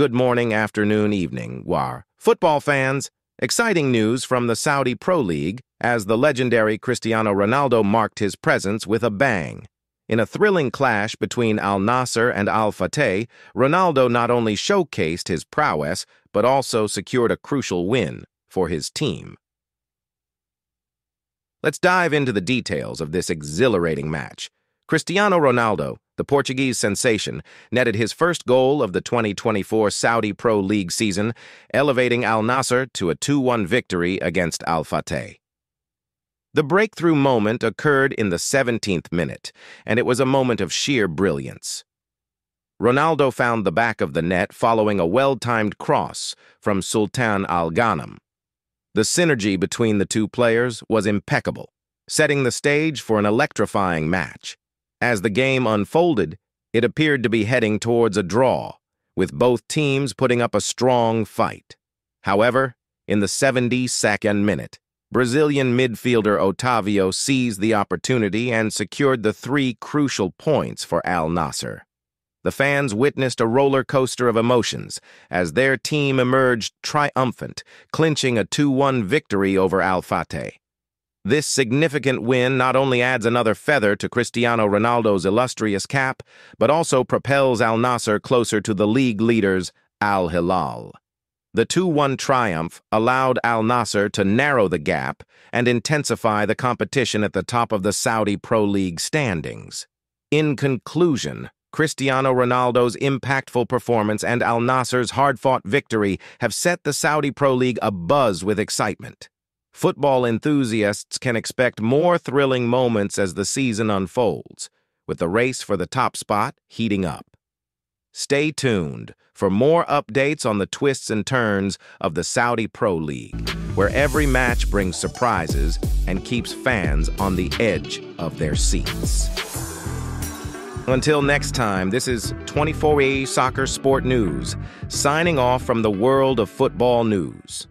good morning, afternoon, evening, war. Football fans, exciting news from the Saudi Pro League as the legendary Cristiano Ronaldo marked his presence with a bang. In a thrilling clash between Al-Nassr and Al-Fateh, Ronaldo not only showcased his prowess, but also secured a crucial win for his team. Let's dive into the details of this exhilarating match. Cristiano Ronaldo, the Portuguese sensation, netted his first goal of the 2024 Saudi Pro League season, elevating Al-Nassr to a 2-1 victory against Al-Fateh. The breakthrough moment occurred in the 17th minute, and it was a moment of sheer brilliance. Ronaldo found the back of the net following a well-timed cross from Sultan Al Ghannam. The synergy between the two players was impeccable, setting the stage for an electrifying match. As the game unfolded, it appeared to be heading towards a draw, with both teams putting up a strong fight. However, in the 72nd minute, Brazilian midfielder Otavio seized the opportunity and secured the 3 crucial points for Al-Nassr. The fans witnessed a roller coaster of emotions as their team emerged triumphant, clinching a 2-1 victory over Al-Fateh. This significant win not only adds another feather to Cristiano Ronaldo's illustrious cap, but also propels Al-Nassr closer to the league leaders, Al-Hilal. The 2-1 triumph allowed Al-Nassr to narrow the gap and intensify the competition at the top of the Saudi Pro League standings. In conclusion, Cristiano Ronaldo's impactful performance and Al-Nassr's hard-fought victory have set the Saudi Pro League abuzz with excitement. Football enthusiasts can expect more thrilling moments as the season unfolds, with the race for the top spot heating up. Stay tuned for more updates on the twists and turns of the Saudi Pro League, where every match brings surprises and keeps fans on the edge of their seats. Until next time, this is 24h Soccer Sport News, signing off from the world of football news.